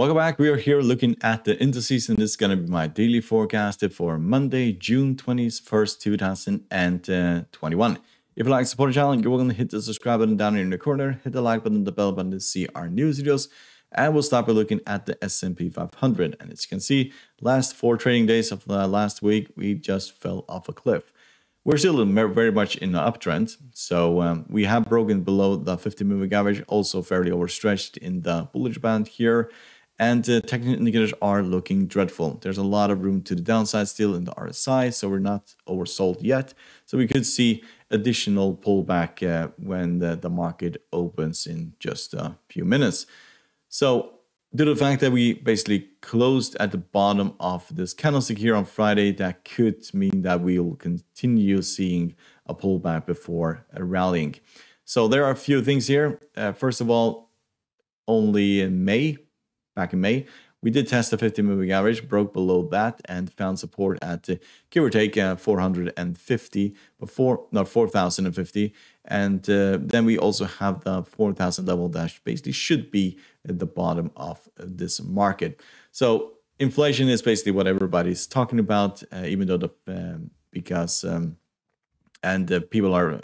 Welcome back. We are here looking at the indices, and this is going to be my daily forecast for Monday, June 21st, 2021. If you like to support the channel, you're welcome to hit the subscribe button down here in the corner, hit the like button, the bell button to see our news videos, and we'll start by looking at the S&P 500. And as you can see, last four trading days of the last week, we just fell off a cliff. We're still very much in an uptrend, so we have broken below the 50-moving average, also fairly overstretched in the bullish band here. And technical indicators are looking dreadful. There's a lot of room to the downside still in the RSI, so we're not oversold yet. So we could see additional pullback when the market opens in just a few minutes. So due to the fact that we basically closed at the bottom of this candlestick here on Friday, that could mean that we will continue seeing a pullback before rallying. So there are a few things here. First of all, only in May. Back in May, we did test the 50-moving average, broke below that, and found support at give or take 450 before, not 4,050. And then we also have the 4,000 level that basically should be at the bottom of this market. So inflation is basically what everybody's talking about, even though the people are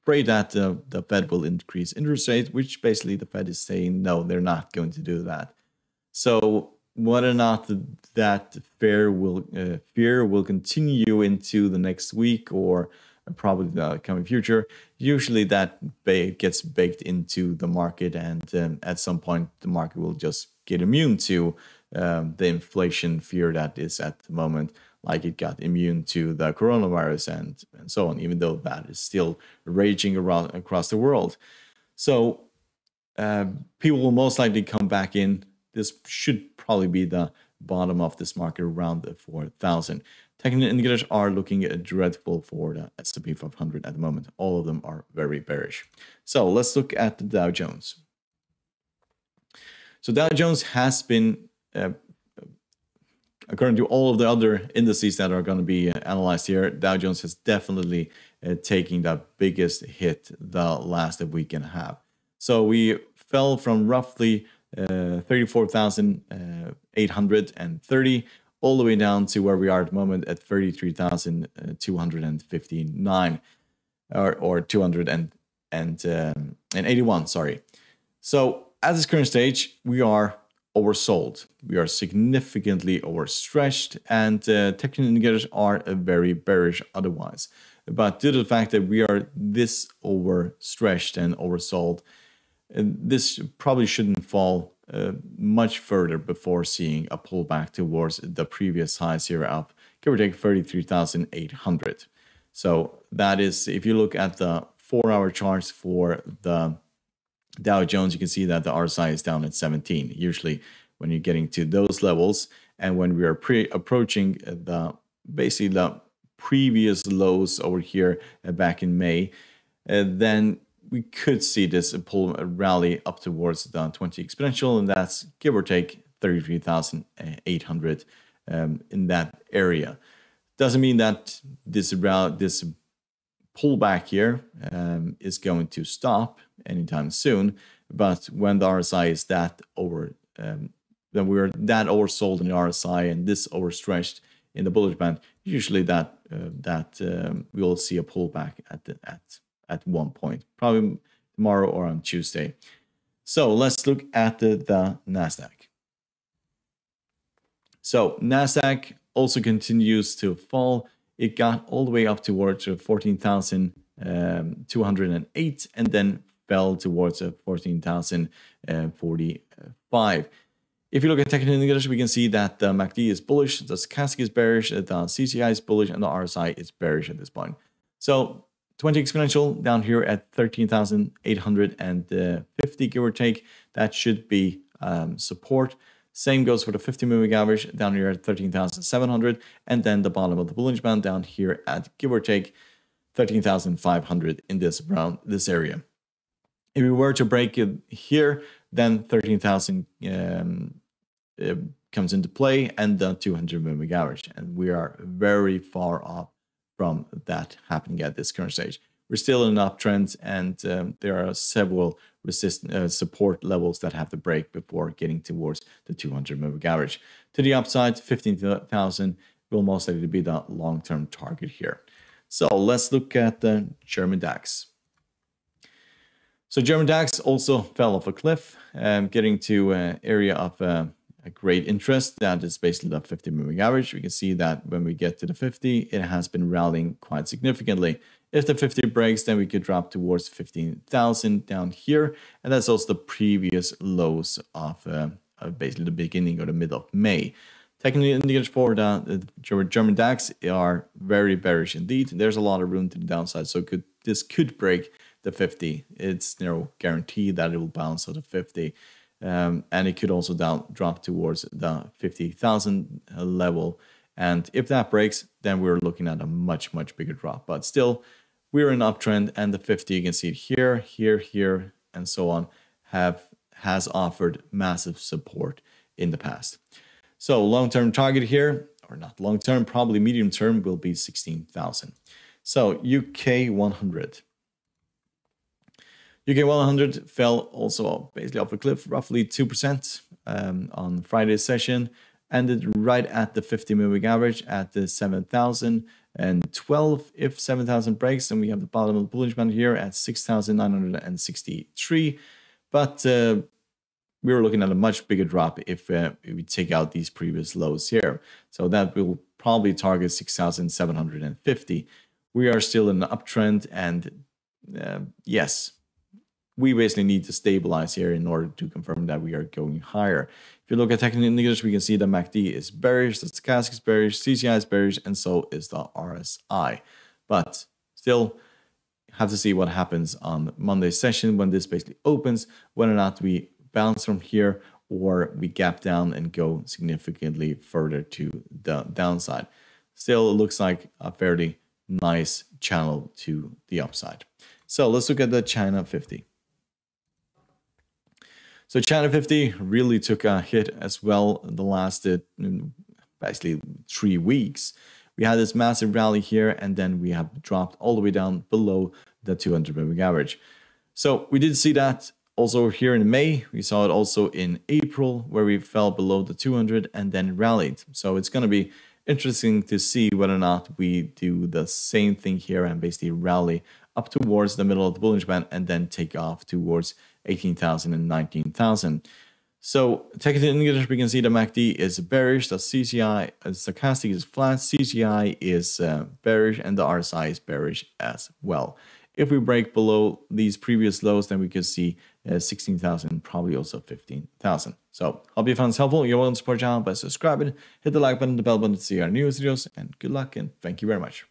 afraid that the Fed will increase interest rates, which basically the Fed is saying no, they're not going to do that. So whether or not that fear will continue into the next week or probably the coming future, usually that gets baked into the market, and at some point the market will just get immune to the inflation fear that is at the moment, like it got immune to the coronavirus and so on, even though that is still raging around across the world. So people will most likely come back in. This should probably be the bottom of this market around the 4,000. Technical indicators are looking dreadful for the S&P 500 at the moment. All of them are very bearish. So let's look at the Dow Jones. So Dow Jones has been, according to all of the other indices that are going to be analyzed here, Dow Jones has definitely taken the biggest hit the last week and a half. So we fell from roughly 34,830 all the way down to where we are at the moment at 33,259 or 281, sorry. So at this current stage, we are oversold. We are significantly overstretched, and technical indicators are very bearish otherwise. But due to the fact that we are this overstretched and oversold, this probably shouldn't fall much further before seeing a pullback towards the previous highs here up, give or take 33,800. So that is, if you look at the 4-hour charts for the Dow Jones, you can see that the RSI is down at 17. Usually when you're getting to those levels and when we are approaching the basically the previous lows over here back in May, then we could see this pull rally up towards the 20 exponential, and that's give or take 33,800 in that area. Doesn't mean that this pullback here is going to stop anytime soon, but when the RSI is that over, then we're that oversold in the RSI and this overstretched in the bullish band, usually that we will see a pullback at the at one point, probably tomorrow or on Tuesday. So let's look at the Nasdaq. So Nasdaq also continues to fall. It got all the way up towards 14,208 and then fell towards 14,045. If you look at technical indicators, we can see that the MACD is bullish, the stochastic is bearish, the CCI is bullish, and the RSI is bearish at this point. So 20 exponential down here at 13,850, give or take. That should be support. Same goes for the 50-moving average down here at 13,700. And then the bottom of the bullish band down here at, give or take, 13,500 in this round, this area. If we were to break it here, then 13,000 comes into play and the 200-moving average. And we are very far off from that happening at this current stage. we're still in an uptrend, and there are several support levels that have to break before getting towards the 200 moving average. To the upside, 15,000 will most likely be the long-term target here. So let's look at the German DAX. So German DAX also fell off a cliff, getting to an area of a great interest that is basically the 50 moving average. We can see that when we get to the 50, it has been rallying quite significantly. If the 50 breaks, then we could drop towards 15,000 down here. And that's also the previous lows of basically the beginning or the middle of May. Technically, indicators for the German DAX are very bearish indeed. There's a lot of room to the downside, so this could break the 50. It's no guarantee that it will bounce out of 50. And it could also drop towards the 50,000 level. And if that breaks, then we're looking at a much, much bigger drop. But still, we're in an uptrend, and the 50, you can see it here, here, here, and so on, has offered massive support in the past. So long-term target here, or not long-term, probably medium-term, will be 16,000. So UK 100. UK 100 fell also basically off a cliff, roughly 2% on Friday's session. Ended right at the 50 moving average at the 7,012. If 7,000 breaks, then we have the bottom of the bullish band here at 6,963. But we were looking at a much bigger drop if we take out these previous lows here. So that will probably target 6,750. We are still in an uptrend, and yes, we basically need to stabilize here in order to confirm that we are going higher. If you look at technical indicators, we can see that MACD is bearish, the stochastic is bearish, CCI is bearish, and so is the RSI. But still, have to see what happens on Monday's session when this basically opens, whether or not we bounce from here or we gap down and go significantly further to the downside. Still, it looks like a fairly nice channel to the upside. So let's look at the China50. So China50 really took a hit as well the last basically 3 weeks. We had this massive rally here, and then we have dropped all the way down below the 200 moving average. So we did see that also here in May. We saw it also in April, where we fell below the 200 and then rallied. So it's going to be interesting to see whether or not we do the same thing here and basically rally up towards the middle of the bullish band and then take off towards 18,000 and 19,000. So technical indicators, we can see the MACD is bearish, the CCI, stochastic is flat, CCI is bearish, and the RSI is bearish as well. If we break below these previous lows, then we could see 16,000, probably also 15,000. So hope you found this helpful. You're welcome to support our channel by subscribing, hit the like button, the bell button to see our newest videos, and good luck and thank you very much.